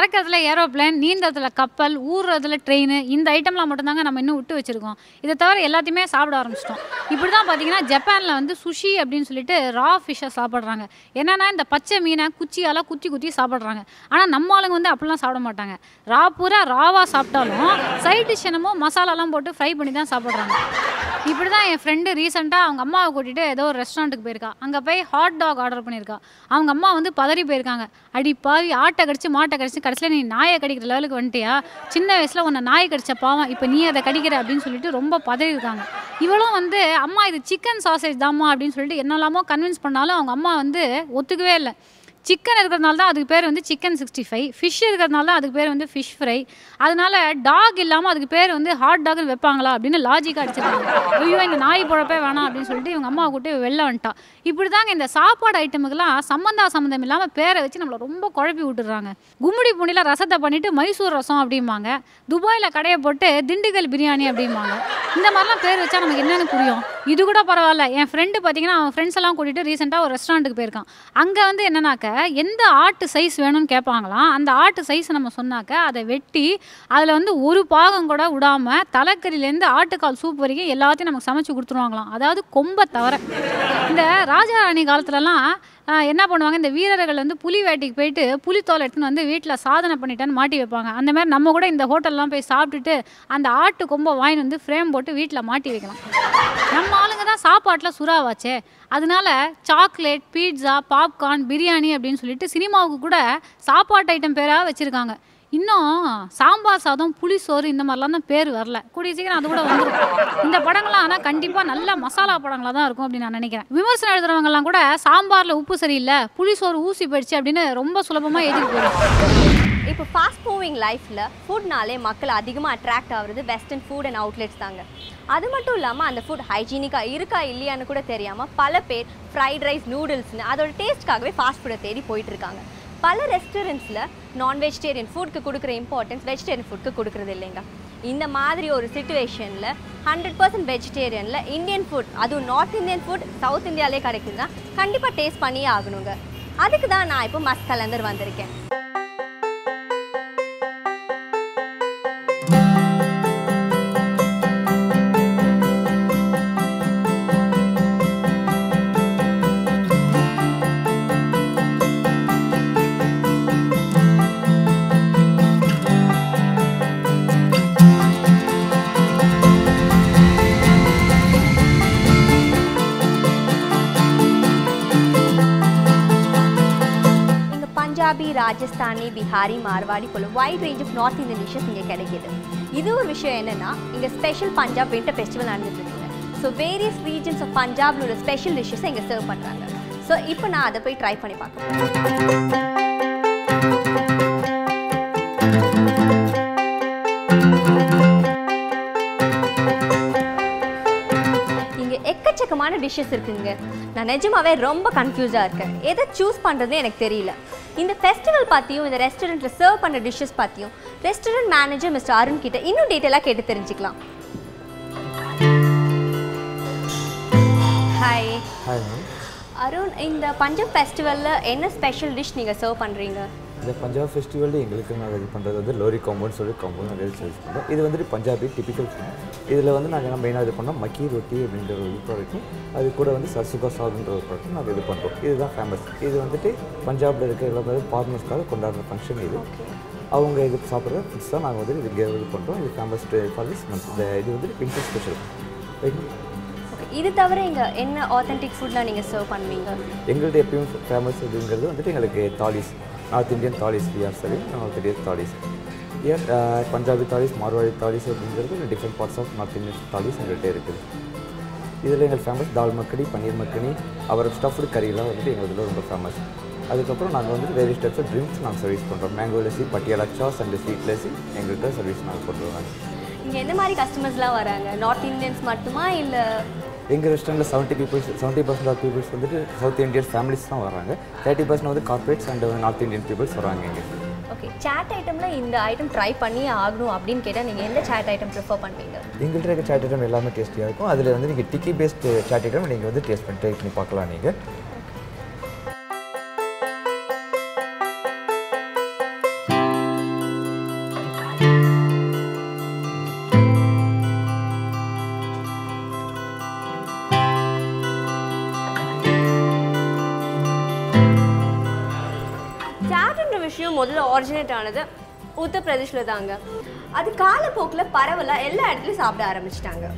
பறக்கிறதுல aeroplane, நீந்ததுல கப்பல், ஊறுறதுல train, இந்த ஐட்டம்லாம் மட்டும்தாங்க நம்ம இன்னும் விட்டு வச்சுருக்கோம். இதை தவிர எல்லாத்தையுமே சாப்பிட ஆரம்பிச்சிட்டோம். இப்படி தான் பார்த்தீங்கன்னா ஜப்பானில் வந்து சுஷி அப்படின்னு சொல்லிட்டு ரா ஃபிஷ்ஷை சாப்பிட்றாங்க. என்னென்னா இந்த பச்சை மீனை குச்சியால் குத்தி குத்தி சாப்பிட்றாங்க. ஆனால் நம்ம ஆளுங்க வந்து அப்படிலாம் சாப்பிட மாட்டாங்க. ரா பூரா ராவாக சாப்பிட்டாலும் சைட் டிஷ் என்னமோ மசாலாலாம் போட்டு ஃப்ரை பண்ணி தான் சாப்பிட்றாங்க. இப்படி தான் என் ஃப்ரெண்டு ரீசெண்டாக அவங்க அம்மாவை கூட்டிகிட்டு ஏதோ ஒரு ரெஸ்டாரண்ட்டுக்கு போயிருக்கா. அங்கே போய் ஹாட் டாக் ஆர்டர் பண்ணியிருக்கா. அவங்க அம்மா வந்து பதறி போயிருக்காங்க. அடி பாவி, ஆட்டை கடிச்சு மாட்டை கடிச்சு கடைசியில் நீ நாயை கடிக்கிற லெவலுக்கு வந்துட்டியா, சின்ன வயசில் உன்னை நாயை கடிச்ச பாவம், இப்போ நீ அதை கடிக்கிற அப்படின்னு சொல்லிட்டு ரொம்ப பதறி இருக்காங்க. இவளும் வந்து அம்மா இது சிக்கன் சாசேஜ் தாம்மா அப்படின்னு சொல்லிட்டு என்னெல்லாமோ கன்வின்ஸ் பண்ணாலும் அவங்க அம்மா வந்து ஒத்துக்கவே இல்லை. சிக்கன் இருக்கிறதுனால தான் அதுக்கு பேர் வந்து சிக்கன் 65, ஃபிஷ் இருக்கிறதுனால தான் அதுக்கு பேர் வந்து ஃபிஷ் ஃப்ரை, அதனால டாக் இல்லாமல் அதுக்கு பேர் வந்து ஹாட் டாக்னு வைப்பாங்களா அப்படின்னு லாஜிக்காக அடிச்சிருக்காங்க. ஐயோ இந்த நாய் போடப்பே வேணாம் அப்படின்னு சொல்லிட்டு இவங்க அம்மா கூட்டி வெளில வந்துட்டா. இப்படி தாங்க இந்த சாப்பாடு ஐட்டமுக்கெல்லாம் சம்மந்தம் இல்லாமல் பேரை வச்சு நம்மளை ரொம்ப குழப்பி விட்டுடுறாங்க. கும்மிடி பூண்டியில் ரசத்தை பண்ணிவிட்டு மைசூர் ரசம் அப்படிம்பாங்க, துபாயில் கடையை போட்டு திண்டுக்கல் பிரியாணி அப்படிம்பாங்க. இந்த மாதிரிலாம் பேர் வச்சா நமக்கு என்னென்னு புரியும்? இது கூட பரவாயில்ல, என் ஃப்ரெண்டு பார்த்தீங்கன்னா அவன் ஃப்ரெண்ட்ஸ் எல்லாம் கூட்டிகிட்டு ரீசெண்டாக ஒரு ரெஸ்டாரண்ட்டுக்கு போயிருக்கான். அங்கே வந்து என்னன்னாக்க எந்த ஆட்டு சைஸ் வேணும்னு கேட்பாங்களாம். அந்த ஆட்டு சைஸ் நம்ம சொன்னாக்க அதை வெட்டி அதில் வந்து ஒரு பாகம் கூட விடாமல் தலைக்கறியிலேருந்து ஆட்டுக்கால் சூப் வரைக்கும் எல்லாத்தையும் நமக்கு சமைச்சு கொடுத்துருவாங்களாம். அதாவது கொம்பை தவிர. இந்த ராஜாராணி காலத்துலலாம் என்ன பண்ணுவாங்க, இந்த வீரர்கள் வந்து புலி வேட்டைக்கு போயிட்டு புலித்தோலை எடுத்துன்னு வந்து வீட்டில் சாதனை பண்ணிட்டேன்னு மாட்டி வைப்பாங்க. அந்த மாதிரி நம்ம கூட இந்த ஹோட்டல்லாம் போய் சாப்பிட்டுட்டு அந்த ஆட்டு கொம்பை வாங்கி வந்து ஃப்ரேம் போட்டு வீட்டில் மாட்டி வைக்கலாம். நம்ம ஆளுங்க தான் சாப்பாட்டில் சுறாவாச்சே. அதனால சாக்லேட், பீட்சா, பாப்கார்ன், பிரியாணி அப்படின்னு சொல்லிட்டு சினிமாவுக்கு கூட சாப்பாட்டு ஐட்டம் பேராக வச்சுருக்காங்க. இன்னும் சாம்பார் சாதம், புளிசோறு, இந்த மாதிரிலாம் தான் பேர் வரல. கூடிய சீக்கிரம் அது கூட வந்துடும். இந்த படங்கள்லாம் ஆனால் கண்டிப்பாக நல்ல மசாலா படங்களாக தான் இருக்கும் அப்படின்னு நான் நினைக்கிறேன். விமர்சனம் எழுதுறவங்கலாம் கூட சாம்பாரில் உப்பு சரியில்லை, புளிசோறு ஊசி போயிடுச்சு அப்படின்னு ரொம்ப சுலபமாக எழுதிட்டு போயிடும். இப்போ ஃபாஸ்ட் மூவிங் லைஃப்பில் ஃபுட்னாலே மக்கள் அதிகமாக அட்ராக்ட் ஆகுறது வெஸ்டர்ன் ஃபுட் அண்ட் அவுட்லெட்ஸ் தாங்க. அது மட்டும் இல்லாமல் அந்த ஃபுட் ஹைஜீனிக்காக இருக்கா இல்லையான்னு கூட தெரியாமல் பல பேர் ஃப்ரைட் ரைஸ், நூடுல்ஸ்னு அதோட டேஸ்ட்காகவே ஃபாஸ்ட் ஃபுட்டை தேடி போயிட்டுருக்காங்க. பல ரெஸ்டாரண்ட்ஸில் நான் வெஜிடேரியன் ஃபுட்க்கு கொடுக்குற இம்பார்ட்டன்ஸ் வெஜிடேரியன் ஃபுட்க்கு கொடுக்குறது இல்லைங்க. இந்த மாதிரி ஒரு சிச்சுவேஷனில் 100% வெஜிடேரியனில் இந்தியன் ஃபுட், அதுவும் நார்த் இந்தியன் ஃபுட் சவுத் இந்தியாவிலே கிடைக்குதுன்னா கண்டிப்பாக டேஸ்ட் பண்ணியே ஆகணுங்க. அதுக்கு தான் நான் இப்போ மஸ்க் கலந்தர் வந்திருக்கேன். ராஜஸ்தானி, பிஹாரி, மார்வாடி போல wide range of north Indian dishes இங்கே கிடைக்கிது. இது ஒரு விஷயம் என்னென்னா இங்கே ஸ்பெஷல் பஞ்சாப் வின்டர் ஃபெஸ்டிவல் நடந்துட்டுருக்குங்க. ஸோ வேரியஸ் ரீஜன்ஸ் ஆஃப் பஞ்சாப்ல உள்ள ஸ்பெஷல் டிஷ்ஷஸை இங்கே சர்வ் பண்ணுறாங்க. ஸோ இப்போ நான் அதை போய் ட்ரை பண்ணி பார்க்குறேன். இங்கே எக்கச்சக்கமான டிஷ்ஷஸ் இருக்குங்க. நான் நிஜமாவே ரொம்ப கன்ஃபியூஸாக இருக்கேன், எதை சூஸ் பண்ணுறதுன்னு எனக்கு தெரியல. இந்த ஃபெஸ்டிவல் பற்றியும் இந்த ரெஸ்டாரண்ட்டில் சர்வ் பண்ணுற டிஷ்ஷஸ் பற்றியும் ரெஸ்டாரண்ட் மேனேஜர் மிஸ்டர் அருண் கிட்ட இன்னும் டீட்டெயிலாக கேட்டு தெரிஞ்சுக்கலாம். ஹாய் அருண், இந்த பஞ்சாப் ஃபெஸ்டிவலில் என்ன ஸ்பெஷல் டிஷ் நீங்கள் சர்வ் பண்ணுறீங்க? இந்த பஞ்சாப் ஃபெஸ்டிவலில் எங்களுக்கு நாங்கள் இது பண்ணுறது வந்து லோரி காம்பவுண்ட் சொல்லி காம்பவுண்ட் நாங்கள் சர்வ் பண்ணுறோம். இது வந்துட்டு பஞ்சாபி டிப்பிக்கல் ஃபுட். இதில் வந்து நாங்கள் என்ன மெயினாக இது பண்ணோம் மக்கி ரொட்டி அப்படின்ற ஒரு ப்ராடக்ட், அது கூட வந்து சர்சுகா சாதுன்ற ஒரு ப்ராடக்ட் நாங்கள் இது பண்ணுறோம். இதுதான் ஃபேமஸ். இது வந்துட்டு பஞ்சாபில் இருக்கிற எல்லாமே ஃபார்மர்ஸ்க்காக கொண்டாடுற ஃபங்க்ஷன். இது அவங்க இது சாப்பிட்ற ஃபுட்ஸ் தான் நாங்கள் வந்துட்டு இது இது பண்ணுறோம். இது ஃபேமஸ் ஃபார் திஸ் மந்த். இது வந்துட்டு பிங்க் ஸ்பெஷல். இது தவிர இங்கே என்ன ஆத்தென்டிக் ஃபுட்லாம் நீங்கள் சர்வ் பண்ணுவீங்க? எங்கள்கிட்ட எப்பயும் ஃபேமஸ் அப்படிங்கிறது வந்துட்டு எங்களுக்கு தாலிஸ், நார்த் இந்தியன் தாலிஸ், பிஆர் சரி நார்த் இந்தியன் தாலிஸ், ஏன் பஞ்சாபி தாலிஸ், மார்வாடி தாலிஸ் அப்படிங்கிறது different parts of north Indian thalis எங்கள்கிட்ட இருக்குது. இதில் எங்கள் ஃபேமஸ் தால் மக்கனி, பன்னீர் மக்கனி, அவரோட ஸ்டஃப்டு கறியெல்லாம் வந்துட்டு எங்களுக்குள்ள ரொம்ப ஃபேமஸ். அதுக்கப்புறம் நாங்கள் வந்துட்டு வேறு ஸ்டெப்ஸ் ட்ரிங்க்ஸ் நாங்கள் சர்வீஸ் பண்ணுறோம். Mango lassi, Patiala chaas and sweet lassi எங்கள்கிட்ட சர்வீஸ் நாங்கள் பண்ணுறாங்க. இங்கே எந்த மாதிரி கஸ்டமர்ஸ்லாம் வராங்க? நார்த் இந்தியன்ஸ் மட்டுமா இல்லை? எங்கள் ரெஸ்டாரண்ட்டில் 70% ஆஃப் பீப்புள்ஸ் வந்துட்டு சவுத் இந்தியன் ஃபேமிலிஸ் தான் வராங்க. 30% வந்து corporates and north Indian peoples வராங்க இங்கே. ஓகே, சாட் ஐட்டமில் இந்த ஐட்டம் ட்ரை பண்ணி ஆகணும் அப்படின்னு கேட்டால் நீங்கள் எந்த சாட் ஐட்டம் ப்ரிஃபர் பண்ணுவீங்க? எங்கள்கிட்ட இருக்க சாட் ஐட்டம் எல்லாமே டேஸ்டியாக இருக்கும். அதில் வந்து நீங்கள் டிக்கி பேஸ்டு சாட் ஐட்டம் நீங்கள் வந்து டேஸ்ட் பண்ணி ட்ரை பண்ணி பார்க்கலாம். நீங்கள் விஷயம் முதல்ல ஆரிஜினேட் ஆனது उत्तर प्रदेश தாங்க. அது காலப்போக்குல பரவலா எல்லா இடத்துலயும் சாப்பிட ஆரம்பிச்சிட்டாங்க.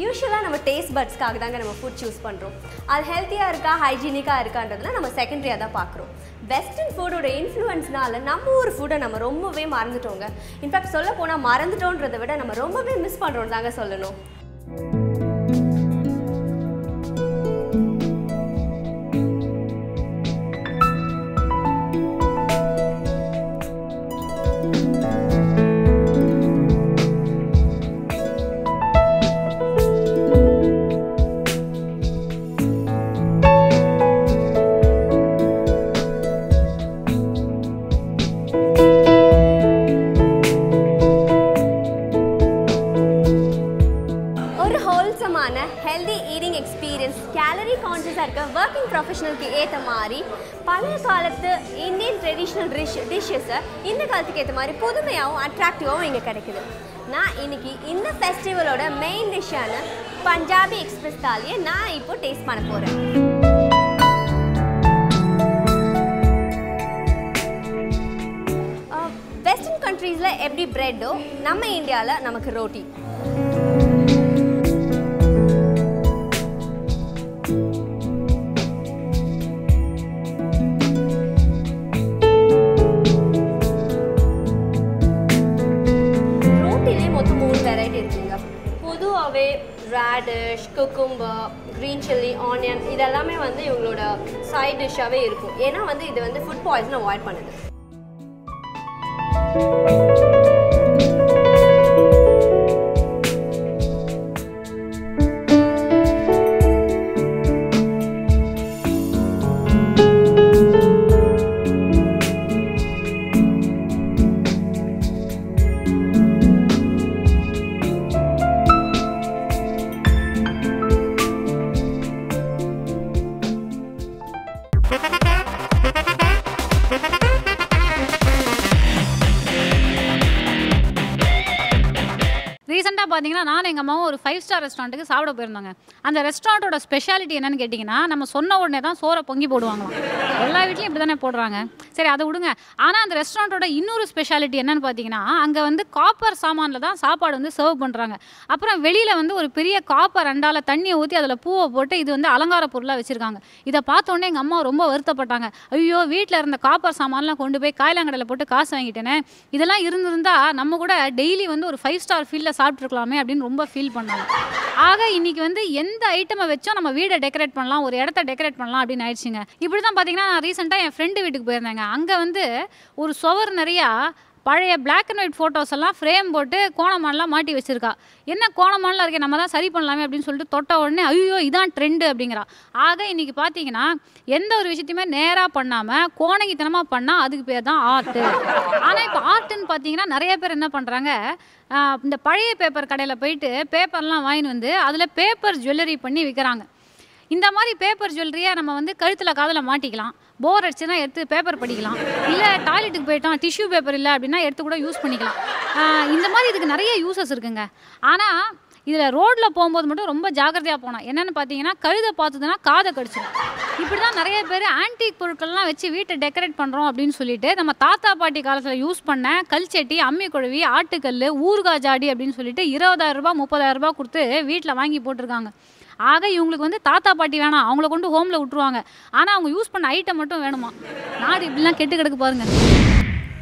यूशुअला नम्म टेस्ट बड्स का नम्म फूड चूस पण्णुरोम अदु हेल्थिया इरुक्का हाइजीनिका इरुक्काன்றதுல நம்ம செகண்டரியா தான் பார்க்குறோம் वेस्टर्न फूडோட இன்ஃப்ளூயன்ஸ்னால நம்ம ஊர் ஃபுட்டை நம்ம ரொம்பவே மறந்துட்டோங்க இன்ஃபேக்ட் சொல்ல போனா மறந்துட்டோன்றதை விட நம்ம ரொம்பவே மிஸ் பண்றோம் தாங்க சொல்லணும் वर्किंग प्रोफेशनल के ऐसे मारी पहले साल तक Indian traditional dishes in the काल के ऐसे मारी पूर्ण में आओ अट्रैक्टिव हो इंगे करेंगे ना इनकी इन द फेस्टिवल ओड़ा मेन डिश आना पंजाबी एक्सप्रेस तालिये ना इपो टेस्ट पाना पोरा वेस्टर्न कंट्रीज़ ले एवरी ब्रेड हो नम्मे इंडिया ला नमक रोटी radish cucumber green chilli onion இதெல்லாம் வந்து இவங்களோட சைடு டிஷ்ஷாவே இருக்கும் ஏனா வந்து இது வந்து ஃபுட் பாய்சன் அவாய்ட் பண்ணுது பாத்தீங்கன்னா நான் எங்க அம்மாவும் ஒரு 5 ஸ்டார் ரெஸ்டாரன்ட்க்கு சாப்பிட போயிருந்தாங்க. அந்த ரெஸ்டாரன்ட்டோட ஸ்பெஷாலிட்டி என்னன்னு கேட்டிங்கன்னா நம்ம சொன்ன உடனே தான் சோற பொங்கி போடுவாங்கலாம். எல்லா வீட்லயும் இப்படி தானே போடுறாங்க. சரி அத விடுங்க. ஆனா அந்த ரெஸ்டாரன்ட்டோட இன்னொரு ஸ்பெஷாலிட்டி என்னன்னு பாத்தீங்கன்னா அங்க வந்து காப்பர் சாமான்ல தான் சாப்பாடு வந்து சர்வ் பண்றாங்க. அப்புறம் வெளியில வந்து ஒரு பெரிய காப்பர் அண்டால தண்ணியை ஊத்தி அதுல பூவை போட்டு இது வந்து அலங்கார பொருளா வச்சிருக்காங்க. இத பார்த்த உடனே எங்க அம்மா ரொம்ப வருத்தப்பட்டாங்க. ஐயோ வீட்ல இருந்த காப்பர் சாமான்லாம் கொண்டு போய் காயலங்கடையில போட்டு காசு வாங்கிட்டேனே. இதெல்லாம் இருந்திருந்தா நம்ம கூட டெய்லி வந்து ஒரு 5 ஸ்டார் ஃபீல்ல சாப்பிட்டு ஆக இன்னைக்கு வந்து எந்த ஐட்டமை வெச்சோ நம்ம வீட டெக்கரேட் பண்ணலாம் ஒரு இடத்தை டெக்கரேட் பண்ணலாம் அப்படி நைச்சிங்க இப்படி தான் பாத்தீங்கன்னா நான் ரீசன்ட்டா என் friend வீட்டுக்கு போயிருந்தேங்க அங்க வந்து ஒரு சவர் நிறைய பழைய black and white photos எல்லாம் ஃப்ரேம் போட்டு கோணமானலாம் மாட்டி வச்சிருக்கா என்ன கோணமானலாம் இருக்கே நம்ம தான் சரி பண்ணலாமே அப்படினு சொல்லிட்டு தொட்ட உடனே ஐயோ இதான் ட்ரெண்ட் அப்படிங்கறா ஆக இன்னைக்கு பாத்தீங்கன்னா எந்த ஒரு விஷயத்தையுமே நேரா பண்ணாம கோணங்கித்தனமா பண்ணா அதுக்கு பேர் தான் ஆர்ட் ஆனா இப்ப ஆர்ட்னு பாத்தீங்கன்னா நிறைய பேர் என்ன பண்றாங்க இந்த பழைய பேப்பர் கடையில போயிட்டு பேப்பர்லாம் வாங்கி வந்து அதுல பேப்பர் ஜுவல்லரி பண்ணி விக்கறாங்க இந்த மாதிரி பேப்பர் ஜுவல்லரியை நம்ம வந்து கழுத்துல காதுல மாட்டிக்கலாம் போர் அடிச்சுனா எடுத்து பேப்பர் படிக்கலாம் இல்ல டாய்லெட்டுக்கு போய்ட்டான் டிஷ்யூ பேப்பர் இல்ல அப்படினா எடுத்து கூட யூஸ் பண்ணிக்கலாம் இந்த மாதிரி இதுக்கு நிறைய யூசஸ் இருக்குங்க ஆனா இதில் ரோடில் போகும்போது மட்டும் ரொம்ப ஜாக்கிரதையாக போனோம் என்னென்னு பார்த்தீங்கன்னா கழுதை பார்த்துதுன்னா காதை கடிச்சிடும் இப்படி தான் நிறைய பேர் ஆன்டிக் பொருட்கள்லாம் வச்சு வீட்டை டெக்கரேட் பண்ணுறோம் அப்படின்னு சொல்லிட்டு நம்ம தாத்தா பாட்டி காலத்தில் யூஸ் பண்ண கல்ச்சட்டி அம்மி குழவி ஆட்டுக்கல் ஊறுகாய் ஜாடி அப்படின்னு சொல்லிட்டு 20,000 ரூபா 30,000 ரூபா கொடுத்து வீட்டில் வாங்கி போட்டிருக்காங்க ஆக இவங்களுக்கு வந்து தாத்தா பாட்டி வேணாம் அவங்கள கொண்டு ஹோமில் விட்டுருவாங்க ஆனால் அவங்க யூஸ் பண்ண ஐட்டம் மட்டும் வேணுமா நாடு இப்படிலாம் கெட்டு கிடக்கு பாருங்கள்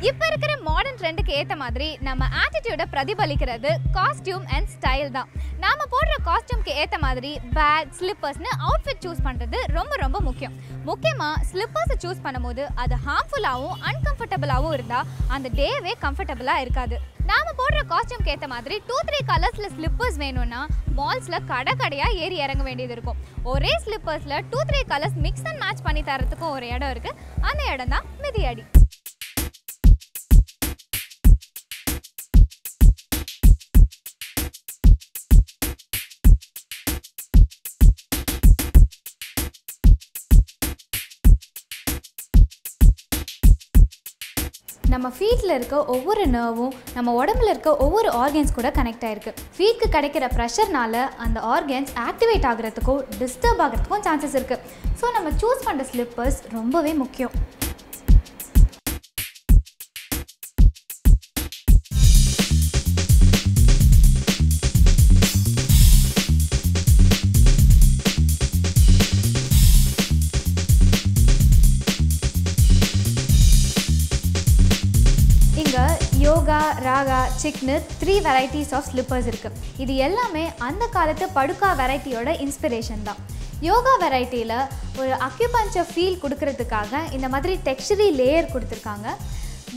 இப்போ இருக்கிற மாடர்ன் ட்ரெண்டுக்கு ஏத்த மாதிரி நம்ம ஆட்டிட்யூட பிரதிபலிக்கிறது காஸ்டியூம் அண்ட் ஸ்டைல் தான். நாம போடுற காஸ்டியூம்க்கு ஏத்த மாதிரி பேக், ஸ்லிப்பர்ஸ்னு அவுட்ஃபிட் சூஸ் பண்றது ரொம்ப ரொம்ப முக்கியம். முக்கியமா ஸ்லிப்பர்ஸ் சூஸ் பண்ணும்போது அது ஹார்ம்ஃபுல்லாகவும் அன்கம்ஃபர்டபுளாகவும் இருந்தா அந்த டேவே கம்ஃபர்டபுளா இருக்காது. நாம போடுற காஸ்டியூம்க்கு ஏற்ற மாதிரி 2-3 கலர்ஸில் ஸ்லிப்பர்ஸ் வேணும்னா மால்ஸில் கடை கடையாக ஏறி இறங்க வேண்டியது இருக்கும். ஒரே ஸ்லிப்பர்ஸில் 2-3 கலர்ஸ் மிக்ஸ் அண்ட் மேட்ச் பண்ணி தரத்துக்கும் ஒரு இடம் இருக்குது. அந்த இடம் தான் மிதியடி. நம்ம ஃபீட்டில் இருக்க ஒவ்வொரு நர்வும் நம்ம உடம்புல இருக்க ஒவ்வொரு ஆர்கன்ஸ் கூட கனெக்ட் ஆகிருக்கு. ஃபீட்க்கு கிடைக்கிற ப்ரெஷர்னால் அந்த ஆர்கன்ஸ் ஆக்டிவேட் ஆகிறதுக்கும் டிஸ்டர்ப் ஆகிறதுக்கும் சான்சஸ் இருக்குது. ஸோ நம்ம சூஸ் பண்ணுற ஸ்லிப்பர்ஸ் ரொம்பவே முக்கியம். யோகா, ராகா, சிக்னு 3 வெரைட்டிஸ் ஆஃப் ஸ்லிப்பர்ஸ் இருக்குது. இது எல்லாமே அந்த காலத்து படுக்கா வெரைட்டியோட இன்ஸ்பிரேஷன் தான். யோகா வெரைட்டியில் ஒரு அக்யூபஞ்சர் ஃபீல் கொடுக்கறதுக்காக இந்த மாதிரி டெக்ஸ்சரி லேயர் கொடுத்துருக்காங்க.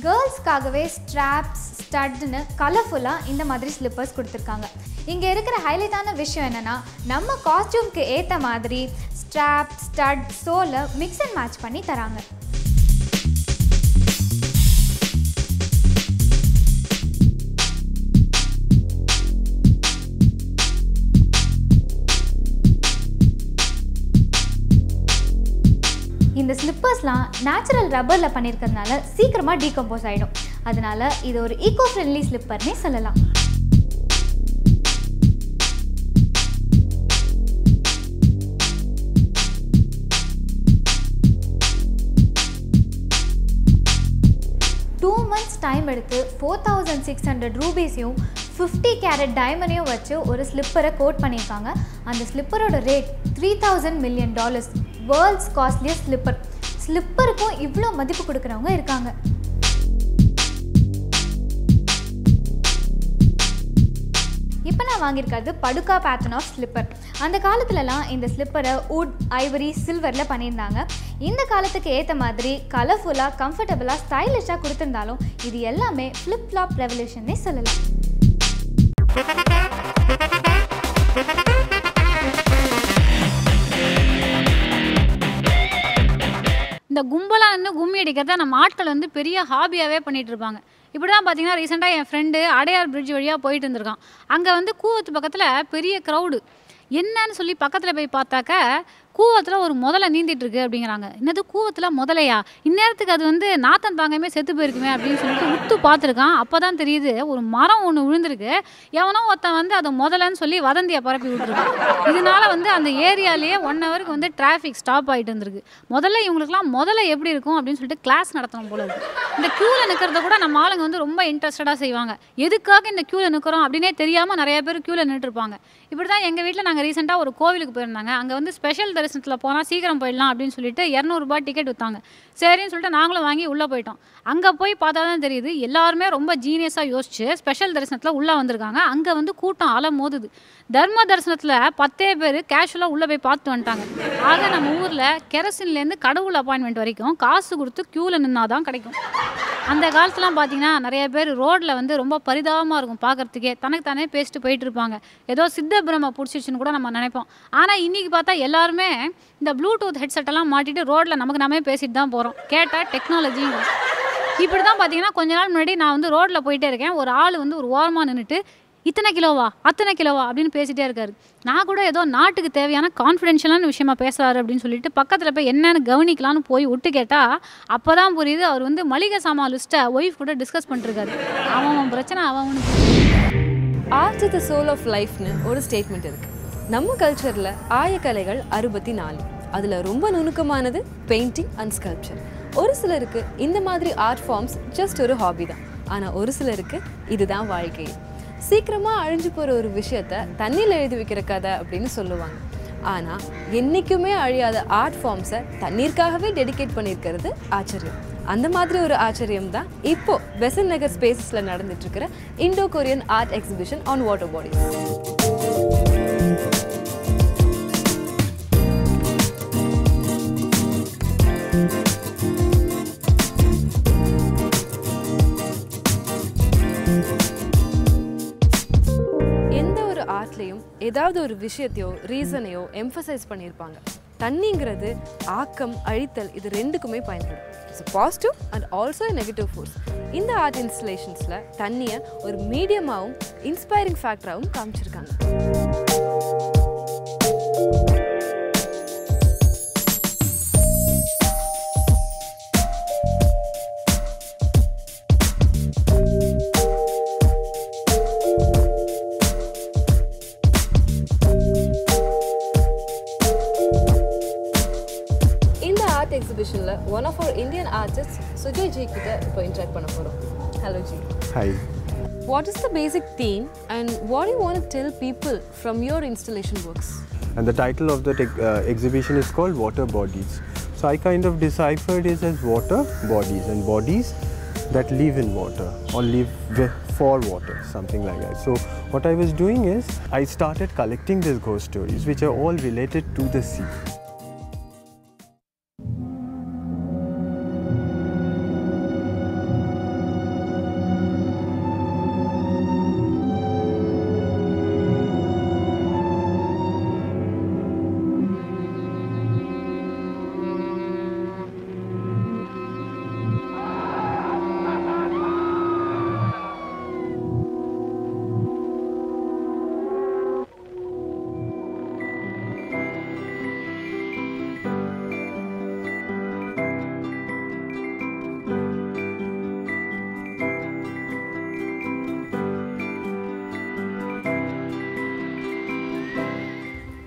கேர்ள்ஸ்க்காகவே ஸ்ட்ராப்ஸ், ஸ்டட்னு கலர்ஃபுல்லாக இந்த மாதிரி ஸ்லிப்பர்ஸ் கொடுத்துருக்காங்க. இங்கே இருக்கிற ஹைலைட்டான விஷயம் என்னென்னா நம்ம காஸ்டியூம்க்கு ஏற்ற மாதிரி ஸ்ட்ராப், ஸ்டட், சோலை மிக்ஸ் அண்ட் மேட்ச் பண்ணி தராங்க. இந்த ஸ்லிப்பர்ஸ்லாம் நேச்சுரல் ரப்பரில் பண்ணியிருக்கிறதுனால சீக்கிரமாக டீகம்போஸ் ஆகிடும். அதனால இது ஒரு ஈகோ ஃப்ரெண்ட்லி ஸ்லிப்பர்னே சொல்லலாம். டூ மந்த்ஸ் டைம் எடுத்து 4600 ரூபீஸையும் 50 கேரட் டைமண்டையும் வச்சு ஒரு ஸ்லிப்பரை கோட் பண்ணியிருக்காங்க. அந்த ஸ்லிப்பரோட rate $3000 million. World's costliest slipper. ஸ்லிப்பருக்கும் இவ்வளோ மதிப்பு கொடுக்குறவங்க இருக்காங்க. இப்போ நான் வாங்கியிருக்கிறது படுக்கா பேட்டர்ன் ஆஃப் ஸ்லிப்பர். அந்த காலத்துலலாம் இந்த ஸ்லிப்பரை உட், ஐவரி, சில்வரில் பண்ணியிருந்தாங்க. இந்த காலத்துக்கு ஏற்ற மாதிரி கலர்ஃபுல்லாக, கம்ஃபர்டபுளாக, ஸ்டைலிஷாக கொடுத்துருந்தாலும் இது எல்லாமே ஃப்ளிப் ஃப்ளாப் ரெவல்யூஷன்னே சொல்லலாம். இந்த கும்பலாக வந்து கும்மி அடிக்கிறத நம்ம ஆட்கள் வந்து பெரிய ஹாபியாகவே பண்ணிகிட்டு இருப்பாங்க. இப்படி தான் பார்த்தீங்கன்னா ரீசெண்டாக என் ஃப்ரெண்டு அடையார் பிரிட்ஜ் வழியாக போயிட்டு இருந்திருக்கான். அங்கே வந்து கூவத்து பக்கத்தில் பெரிய க்ரௌடு. என்னன்னு சொல்லி பக்கத்தில் போய் பார்த்தாக்க கூவத்தில் ஒரு முதலை நீந்திட்டுருக்கு அப்படிங்கிறாங்க. என்னது கூவத்தில் முதலையா? இந்நேரத்துக்கு அது வந்து நாத்தம் தாங்கமே செத்து போயிருக்குமே அப்படின்னு சொல்லிட்டு உத்து பார்த்துருக்கான். அப்போ தான் தெரியுது ஒரு மரம் ஒன்று விழுந்திருக்கு. எவனோ ஒருத்தன் வந்து அதை முதலைன்னு சொல்லி வதந்தியை பரப்பி விட்டுருக்கான். இதனால வந்து அந்த ஏரியாலேயே 1 ஹவருக்கு வந்து டிராஃபிக் ஸ்டாப் ஆகிட்டு இருந்திருக்கு. முதல்ல இவங்களுக்குலாம் முதல்ல எப்படி இருக்கும் அப்படின்னு சொல்லிட்டு கிளாஸ் நடத்தணும் போல இருக்கு. இந்த க்யூவில் நிற்கிறத கூட நம்ம ஆளுங்க வந்து ரொம்ப இன்ட்ரெஸ்டடாக செய்வாங்க. எதுக்காக இந்த க்யூவில் நிற்கிறோம் அப்படின்னே தெரியாமல் நிறைய பேர் க்யூவில் நின்றுருப்பாங்க. இப்படி தான் எங்கள் வீட்டில் நாங்கள் ரீசெண்டாக ஒரு கோவிலுக்கு போயிருந்தாங்க. அங்கே வந்து ஸ்பெஷல் தரிசனத்தில் போனால் சீக்கிரம் போயிடலாம் அப்படின்னு சொல்லிட்டு ₹200 டிக்கெட் விற்றாங்க. சரின்னு சொல்லிட்டு நாங்களும் வாங்கி உள்ளே போயிட்டோம். அங்கே போய் பார்த்தா தான் தெரியுது எல்லாருமே ரொம்ப ஜீனியஸாக யோசிச்சு ஸ்பெஷல் தரிசனத்தில் உள்ளே வந்திருக்காங்க. அங்கே வந்து கூட்டம் அலை மோதுது. தர்ம தரிசனத்தில் 10 பேர் கேஷுவலாக உள்ளே போய் பார்த்து வந்துட்டாங்க. ஆக நம்ம ஊரில் கெரசின்லேருந்து கடவுள் அப்பாயின்மெண்ட் வரைக்கும் காசு கொடுத்து க்யூவில் நின்னாதான் கிடைக்கும். அந்த காலத்துலாம் பார்த்தீங்கன்னா நிறைய பேர் ரோடில் வந்து ரொம்ப பரிதாபமாக இருக்கும் பார்க்குறதுக்கே. தனக்கு தானே பேசிட்டு போயிட்டு இருப்பாங்க. ஏதோ சித்த பிரம்மை பிடிச்சிச்சின்னு கூட நம்ம நினைப்போம். ஆனால் இன்றைக்கி பார்த்தா எல்லாருமே இந்த ப்ளூடூத் ஹெட்செட்டெல்லாம் மாட்டிட்டு ரோடில் நமக்கு நாமே பேசிட்டு தான் போகிறோம். கேட்டால் டெக்னாலஜிங்க. இப்படி தான் பார்த்தீங்கன்னா கொஞ்ச நாள் முன்னாடி நான் வந்து ரோட்டில் போயிட்டே இருக்கேன். ஒரு ஆள் வந்து ஒரு ஓரமாக நின்றுட்டு இத்தனை கிலோவா, அத்தனை கிலோவா அப்படின்னு பேசிகிட்டே இருக்காரு. நான் கூட ஏதோ நாட்டுக்கு தேவையான கான்ஃபிடென்ஷியலான விஷயமா பேசுகிறாரு அப்படின்னு சொல்லிட்டு பக்கத்தில் போய் என்னென்னு கவனிக்கலான்னு போய் விட்டு கேட்டால் அப்போ தான் புரியுது அவர் வந்து மளிகை சாமான் லிஸ்ட்டை ஒய்ஃப் கூட டிஸ்கஸ் பண்ணிட்டுருக்காரு. அவன் பிரச்சனை அவனு. Art is the soul of லைஃப்னு ஒரு ஸ்டேட்மெண்ட் இருக்குது. நம்ம கல்ச்சரில் ஆயக்கலைகள் 64. அதில் ரொம்ப நுணுக்கமானது பெயிண்டிங் அண்ட் ஸ்கல்ப்சர். ஒரு சிலருக்கு இந்த மாதிரி ஆர்ட் ஃபார்ம்ஸ் ஜஸ்ட் ஒரு ஹாபி தான். ஆனால் ஒரு சிலருக்கு இதுதான் வாழ்க்கை. சீக்கிரமாக அழிஞ்சு போகிற ஒரு விஷயத்த தண்ணியில் எழுதி வைக்கிற கதை அப்படின்னு சொல்லுவாங்க. ஆனால் என்றைக்குமே அழியாத ஆர்ட் ஃபார்ம்ஸை தண்ணீருக்காகவே டெடிகேட் பண்ணியிருக்கிறது ஆச்சரியம். அந்த மாதிரி ஒரு ஆச்சரியம் தான் இப்போ பெசன் நகர் ஸ்பேசஸ்ல நடந்துட்டு இருக்கிற Indo Korean art exhibition on water bodies. எந்த ஒரு ஆர்ட்லயும் ஏதாவது ஒரு விஷயத்தையோ ரீசனையோ எம்ஃபசைஸ் பண்ணிருப்பாங்க. தண்ணிங்கிறது ஆக்கம் அழித்தல் இது ரெண்டுக்குமே பயன்படும். It's a positive and also a negative force. இந்த ஆர்ட் இன்ஸ்டலேஷன்ஸில் தண்ணியை ஒரு மீடியமாகவும் இன்ஸ்பைரிங் ஃபேக்டராகவும் காமிச்சிருக்காங்க. One of our Indian artists, Sujay Ji, will interact with us. Hello Ji. Hi. What is the basic theme and what do you want to tell people from your installation works? And the title of the exhibition is called Water Bodies. So I kind of deciphered it as water bodies and bodies that live in water or live for water, something like that. So what I was doing is I started collecting these ghost stories which are all related to the sea.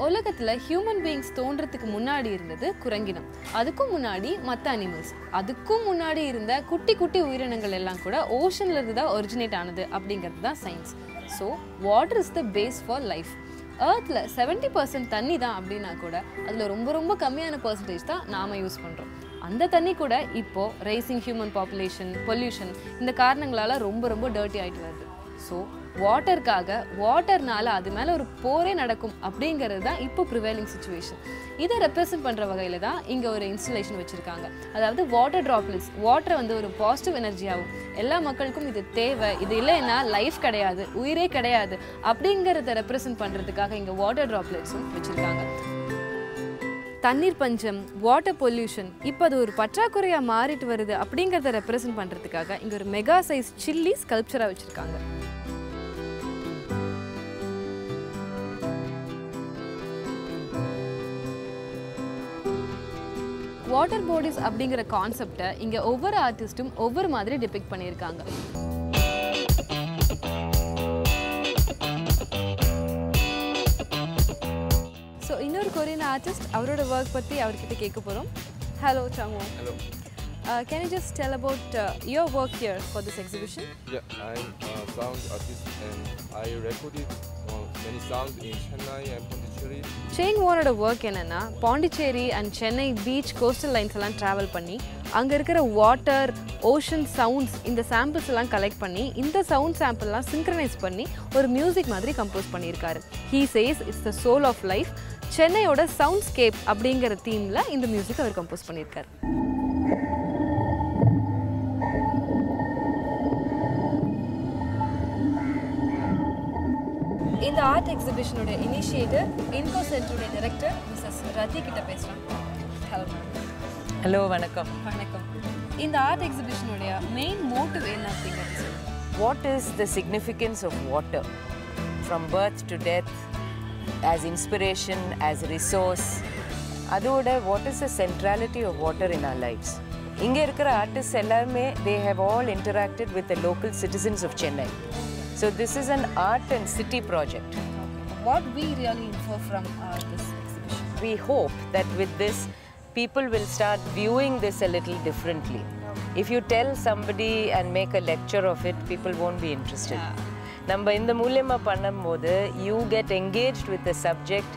உலகத்துல human beings தோன்றதுக்கு முன்னாடி இருந்தது குரங்கினம். அதுக்கும் முன்னாடி மற்ற animals, அதுக்கும் முன்னாடி இருந்த குட்டி குட்டி உயிரினங்கள் எல்லாம் கூட ஓஷன்ல இருந்து தான் ஒரிஜினேட் ஆனது அப்படிங்கிறது தான் science. So water is the base for life. ஏர்த்தில் 70% தண்ணி தான் அப்படின்னா கூட அதில் ரொம்ப ரொம்ப கம்மியான பர்சன்டேஜ் தான் நாம் யூஸ் பண்ணுறோம். அந்த தண்ணி கூட இப்போது ரைசிங் ஹியூமன் பாப்புலேஷன், பொல்யூஷன் இந்த காரணங்களால் ரொம்ப ரொம்ப டர்ட்டி ஆகிட்டு வருது. ஸோ வாட்டருக்காக, வாட்டர்னால அது மேலே ஒரு போரே நடக்கும் அப்படிங்கிறது தான் இப்போ ப்ரிவைலிங் சுச்சுவேஷன். இதை ரெப்ரசன்ட் பண்ணுற வகையில் தான் இங்கே ஒரு இன்ஸ்டலேஷன் வச்சுருக்காங்க. அதாவது வாட்டர் ட்ராப்லெட்ஸ், வாட்டரை ஒரு பாசிட்டிவ் எனர்ஜியாகவும் எல்லா மக்களுக்கும் இது தேவை, இது இல்லைன்னா லைஃப் கிடையாது, உயிரே கிடையாது அப்படிங்கிறத ரெப்ரசன்ட் பண்ணுறதுக்காக இங்கே வாட்டர் ட்ராப்லெட்ஸும் வச்சுருக்காங்க. தண்ணீர் பஞ்சம், வாட்டர் பொல்யூஷன் இப்போ அது ஒரு பற்றாக்குறையாக மாறிட்டு வருது அப்படிங்கிறத ரெப்ரசன்ட் பண்ணுறதுக்காக இங்கே ஒரு மெகா சைஸ் சில்லி ஸ்கல்ப்சராக வச்சுருக்காங்க. வாட்டர் பாடிஸ் அப்படிங்கிற கான்செப்டை இங்கே ஒவ்வொரு ஆர்டிஸ்ட்டும் ஒவ்வொரு மாதிரி டிபிக்ட் பண்ணியிருக்காங்க. ஸோ இன்னொரு கொரியன் ஆர்டிஸ்ட் அவரோட ஒர்க் பற்றி அவர்கிட்ட கேட்க போகிறோம். Hello சாங்வோ. Hello. Can you just tell about your work here for this exhibition? Yeah, I'm a sound artist and I recorded many sounds in Chennai and Pondicherry. Chengwon's work enna Pondicherry and Chennai beach coastal lines la travel panni anga irukra water, ocean sounds inda samples la collect panni inda sound sample la synchronize panni or music madri compose pannirkaru. He says it's the soul of life. Chennai oda soundscape abdingra theme la inda music avar compose pannirkaru. இந்த art எக்ஸிபிஷனோட initiator, இன்கோ சென்டரோட director Mrs Rathi கிட்ட பேசுகிறேன். Hello ma'am. Hello, வணக்கம். வணக்கம். இந்த art எக்ஸிபிஷனோடைய main motive என்ன அப்படிங்கிறது? What is the significance of water from birth to death, as inspiration, as resource, அதோட what is the centrality of water in our lifes? இங்கே இருக்கிற ஆர்டிஸ்ட் எல்லாருமே they have all interacted with the local citizens of Chennai. So this is an art and city project. What we really infer from this exhibition? We hope that with this, people will start viewing this a little differently. If you tell somebody and make a lecture of it, people won't be interested. Namba indha moolema pannumbodhu, you get engaged with the subject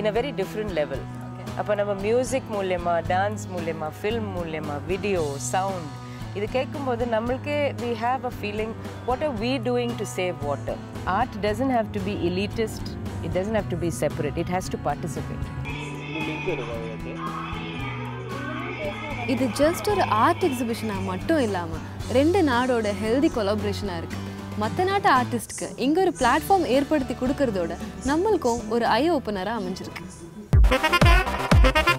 in a very different level. Appa nama music moolema, dance moolema, film moolema, video, sound. இது கேட்கும்போது நமக்கு we have a feeling, what are we doing to save water? Art doesn't have to be elitist, it doesn't have to be separate, it has to participate. இது just ஒரு art exhibition மட்டும் இல்லாம ரெண்டு நாடோட healthy collaboration இருக்கு. மற்ற நாட்டு ஆர்டிஸ்ட்க்கு இங்க ஒரு பிளாட்ஃபார்ம் ஏற்படுத்தி கொடுக்கிறதோட நம்மளுக்கும் ஒரு ஐ ஓப்பனரா அமைஞ்சிருக்கு.